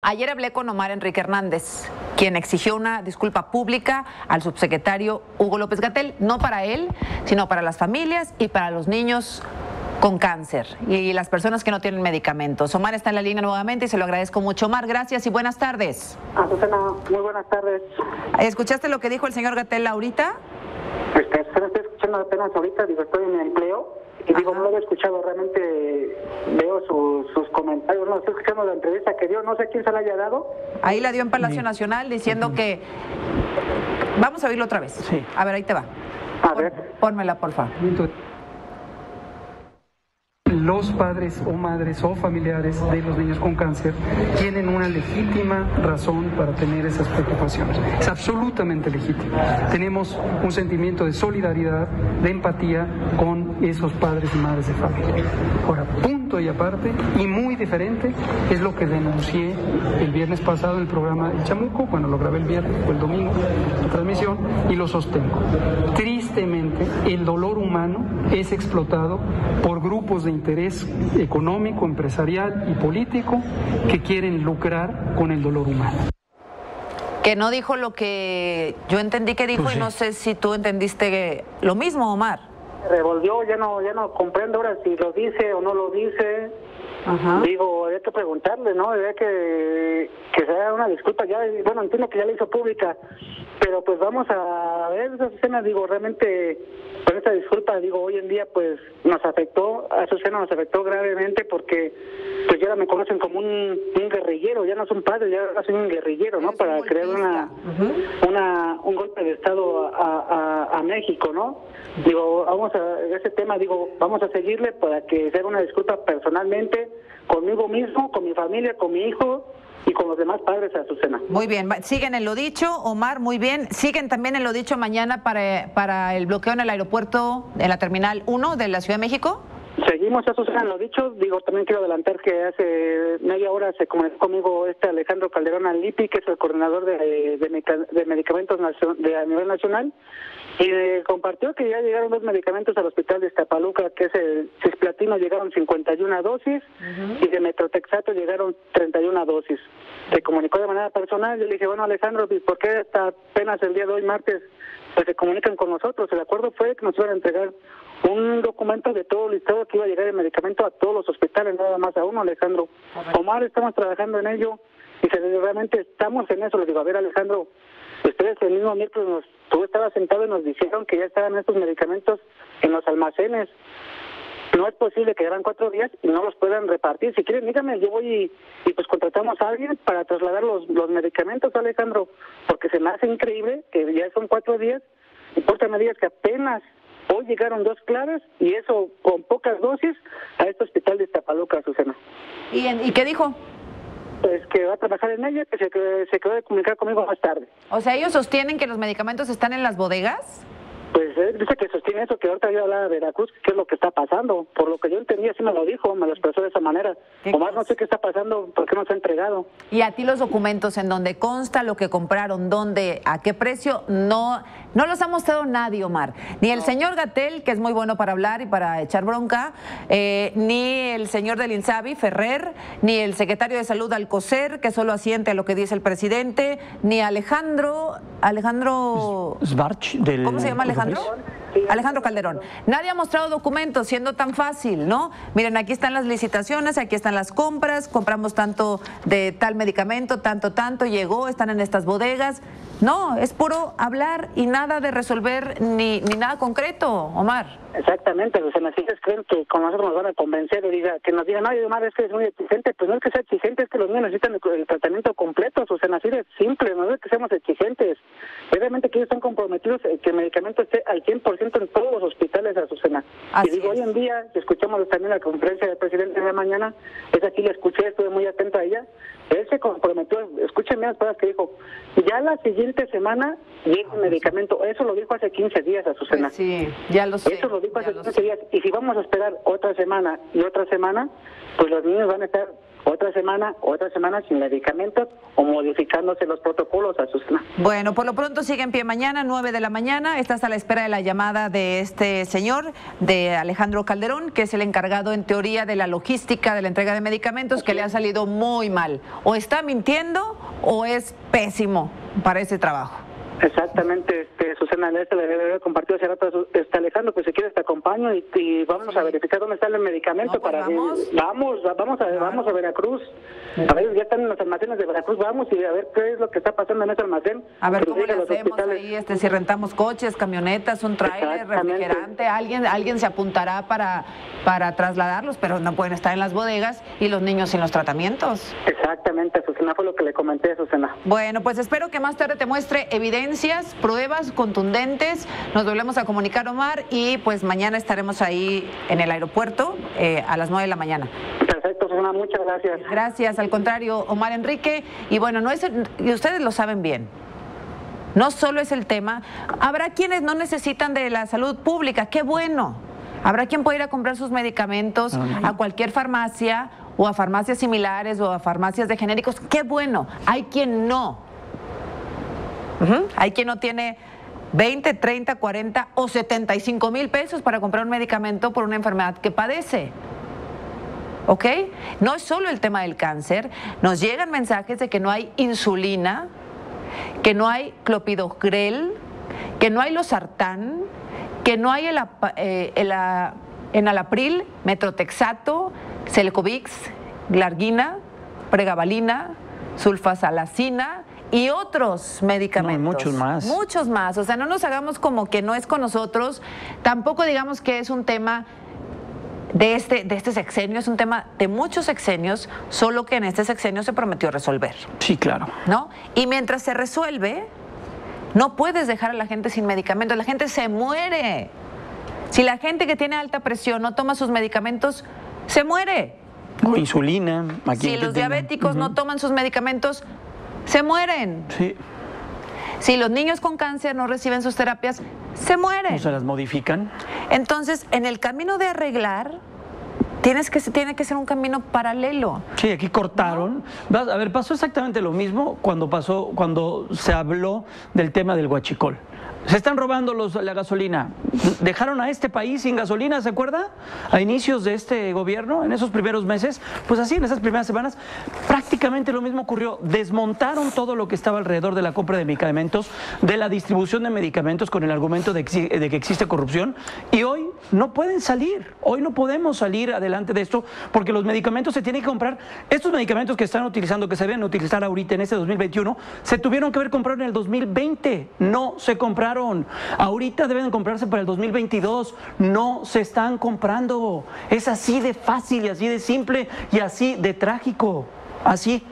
Ayer hablé con Omar Enrique Hernández, quien exigió una disculpa pública al subsecretario Hugo López Gatell, no para él, sino para las familias y para los niños con cáncer y las personas que no tienen medicamentos. Omar está en la línea nuevamente y se lo agradezco mucho. Omar, gracias y buenas tardes. Azucena, muy buenas tardes. ¿Escuchaste lo que dijo el señor Gatell ahorita? Estoy escuchando apenas ahorita, digo, estoy en empleo. Y digo, no lo he escuchado, realmente veo sus comentarios, no estoy escuchando la entrevista que dio, no sé quién se la haya dado. Ahí la dio en Palacio Nacional diciendo que... Vamos a oírlo otra vez. Sí. A ver, ahí te va. A ver. Pónmela, por favor. Los padres o madres o familiares de los niños con cáncer tienen una legítima razón para tener esas preocupaciones. Es absolutamente legítimo. Tenemos un sentimiento de solidaridad, de empatía con esos padres y madres de familia. Ahora, punto y aparte, y muy diferente, es lo que denuncié el viernes pasado en el programa El Chamuco, cuando lo grabé el viernes o el domingo, la transmisión, y lo sostengo. Tristemente, el dolor humano es explotado por grupos de interés económico, empresarial y político que quieren lucrar con el dolor humano. Que no dijo lo que yo entendí que dijo, pues sí. Y no sé si tú entendiste lo mismo, Omar. Revolvió, ya no comprendo ahora si lo dice o no lo dice. Ajá. Digo, había que preguntarle, ¿no? Había que se haga una disculpa. Ya, bueno, entiendo que ya la hizo pública, pero pues vamos a ver esas escenas. Digo, realmente, con esta disculpa, digo, hoy en día, pues, nos afectó, a Azucena nos afectó gravemente porque, pues, ya me conocen como un guerrillero, ya no soy un padre, ya soy un guerrillero, ¿no? Para crear un golpe de Estado a México, ¿no? Digo, vamos a ese tema, digo, vamos a seguirle para que se haga una disculpa personalmente, conmigo mismo, con mi familia, con mi hijo y con los demás padres de Azucena. Muy bien, siguen en lo dicho, Omar, muy bien. Siguen también en lo dicho mañana para el bloqueo en el aeropuerto, en la Terminal 1 de la Ciudad de México. Seguimos, Azucena, en lo dicho. Digo, también quiero adelantar que hace media hora se comunicó conmigo Alejandro Calderón Alipi, que es el coordinador de medicamentos a nivel nacional, y compartió que ya llegaron dos medicamentos al hospital de Iztapaluca, que es el Cisplatino, llegaron 51 dosis, y de Metrotexato llegaron 31 dosis. Se comunicó de manera personal. Yo le dije, bueno, Alejandro, ¿por qué hasta apenas el día de hoy, martes, pues se comunican con nosotros? El acuerdo fue que nos iban a entregar un documento de todo listado que iba a llegar el medicamento a todos los hospitales, nada más a uno, Alejandro. Omar, estamos trabajando en ello y realmente estamos en eso. Les digo, a ver, Alejandro, ustedes el mismo miércoles tú estabas sentado y nos dijeron que ya estaban estos medicamentos en los almacenes. No es posible que llevan 4 días y no los puedan repartir. Si quieren, díganme, yo voy y pues contratamos a alguien para trasladar los medicamentos, Alejandro, porque se me hace increíble que ya son 4 días y por qué me digas que apenas hoy llegaron 2 claves y eso con pocas dosis a este hospital de Iztapaluca, Azucena. ¿Y qué dijo? Pues que va a trabajar en ella, que se quedó de comunicar conmigo más tarde. O sea, ¿ellos sostienen que los medicamentos están en las bodegas? Pues dice que sostiene eso, que ahorita yo hablaba de Veracruz, que es lo que está pasando. Por lo que yo entendí, así me lo dijo, me lo expresó de esa manera. Omar, no sé qué está pasando, por qué no se ha entregado. Y a ti los documentos en donde consta lo que compraron, dónde, a qué precio, no los ha mostrado nadie, Omar. Ni el señor Gatell, que es muy bueno para hablar y para echar bronca, ni el señor del Insabi, Ferrer, ni el secretario de Salud, Alcocer, que solo asiente a lo que dice el presidente, ni Alejandro... Svarch, del... ¿Cómo se llama Alejandro? Alejandro Calderón. Nadie ha mostrado documentos, siendo tan fácil, ¿no? Miren, aquí están las licitaciones, aquí están las compras, compramos tanto de tal medicamento, tanto, llegó, están en estas bodegas. No, es puro hablar y nada de resolver ni nada concreto, Omar. Exactamente, los analistas creen que con nosotros nos van a convencer, que nos digan, no, Omar, es que es muy exigente. Pues no es que sea exigente, es que los niños necesitan el tratamiento completo, sus analistas simples, no es que seamos exigentes. Realmente que ellos están comprometidos que el medicamento esté al 100% en todos los hospitales de Azucena. Y digo, hoy en día, si escuchamos también la conferencia del presidente de la mañana, es aquí la escuché, estuve muy atenta a ella, él se comprometió, escúchenme las palabras que dijo, ya la siguiente semana llega el medicamento, eso lo dijo hace 15 días Azucena. Pues sí, ya lo sé. Eso lo dijo hace 15 días, y si vamos a esperar otra semana y otra semana, pues los niños van a estar Otra semana sin medicamentos o modificándose los protocolos, Azucena. Bueno, por lo pronto sigue en pie mañana, 9 de la mañana. Estás a la espera de la llamada de este señor, de Alejandro Calderón, que es el encargado en teoría de la logística de la entrega de medicamentos, que le ha salido muy mal. O está mintiendo o es pésimo para ese trabajo. Exactamente, Azucena, le había compartido hace rato, Alejandro, pues si quieres te acompaño y vamos a verificar dónde está el medicamento. No, pues para vamos a Veracruz, a ver, ya están en los almacenes de Veracruz, vamos y a ver qué es lo que está pasando en ese almacén. A ver cómo le hacemos ahí, si rentamos coches, camionetas, un tráiler, refrigerante, alguien se apuntará para trasladarlos, pero no pueden estar en las bodegas y los niños sin los tratamientos. Exactamente, Azucena, fue lo que le comenté a Azucena. Bueno, pues espero que más tarde te muestre evidencias, pruebas contundentes. Nos volvemos a comunicar, Omar, y pues mañana estaremos ahí en el aeropuerto a las 9 de la mañana. Perfecto, Azucena, muchas gracias. Gracias, al contrario, Omar Enrique. Y bueno, y ustedes lo saben bien, no solo es el tema, habrá quienes no necesitan de la salud pública, qué bueno, habrá quien puede ir a comprar sus medicamentos a cualquier farmacia o a farmacias similares o a farmacias de genéricos, qué bueno, hay quien no. Hay quien no tiene 20, 30, 40 o 75 mil pesos para comprar un medicamento por una enfermedad que padece. ¿Ok? No es solo el tema del cáncer. Nos llegan mensajes de que no hay insulina, que no hay clopidogrel, que no hay losartán, que no hay enalapril, metrotexato, celecoxib, glargina, pregabalina, sulfasalazina y otros medicamentos. No, muchos más. Muchos más. O sea, no nos hagamos como que no es con nosotros. Tampoco digamos que es un tema de este sexenio. Es un tema de muchos sexenios, solo que en este sexenio se prometió resolver. Sí, claro. ¿No? Y mientras se resuelve, no puedes dejar a la gente sin medicamentos. La gente se muere. Si la gente que tiene alta presión no toma sus medicamentos, se muere. O insulina. Si los diabéticos no toman sus medicamentos, se mueren. Sí. Si los niños con cáncer no reciben sus terapias, se mueren. ¿No se las modifican? Entonces, en el camino de arreglar, tiene que ser un camino paralelo. Sí, aquí cortaron. ¿No? A ver, pasó exactamente lo mismo cuando se habló del tema del huachicol. Se están robando la gasolina. Dejaron a este país sin gasolina, ¿se acuerda? A inicios de este gobierno, en esos primeros meses, pues así, en esas primeras semanas, prácticamente lo mismo ocurrió. Desmontaron todo lo que estaba alrededor de la compra de medicamentos, de la distribución de medicamentos, con el argumento de que existe corrupción. Y hoy no pueden salir. Hoy no podemos salir adelante de esto, porque los medicamentos se tienen que comprar. Estos medicamentos que están utilizando, que se deben utilizar ahorita en este 2021, se tuvieron que haber comprado en el 2020. No se compraron. Ahorita deben comprarse para el 2022. No se están comprando. Es así de fácil y así de simple y así de trágico. Así.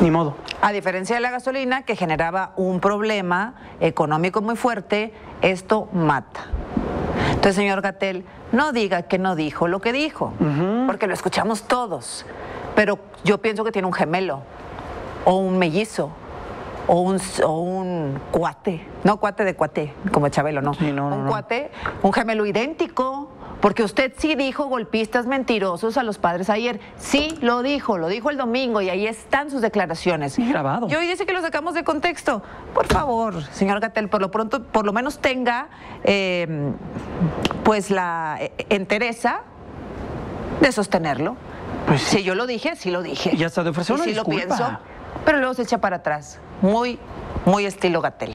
Ni modo. A diferencia de la gasolina, que generaba un problema económico muy fuerte, esto mata. Entonces, señor Gatell, no diga que no dijo lo que dijo, porque lo escuchamos todos. Pero yo pienso que tiene un gemelo o un mellizo. O un cuate, no cuate de cuate, como Chabelo, no. Sí, no, un cuate, un gemelo idéntico, porque usted sí dijo golpistas mentirosos a los padres ayer. Sí, lo dijo el domingo y ahí están sus declaraciones. Sí, grabado. Yo dice que lo sacamos de contexto. Por favor, señor Gatell, por lo pronto, por lo menos tenga pues la entereza de sostenerlo. Pues sí. Si yo lo dije, sí lo dije. Y hasta de ofrecer una disculpa. Lo pienso. Pero luego se echa para atrás, muy estilo Gatell.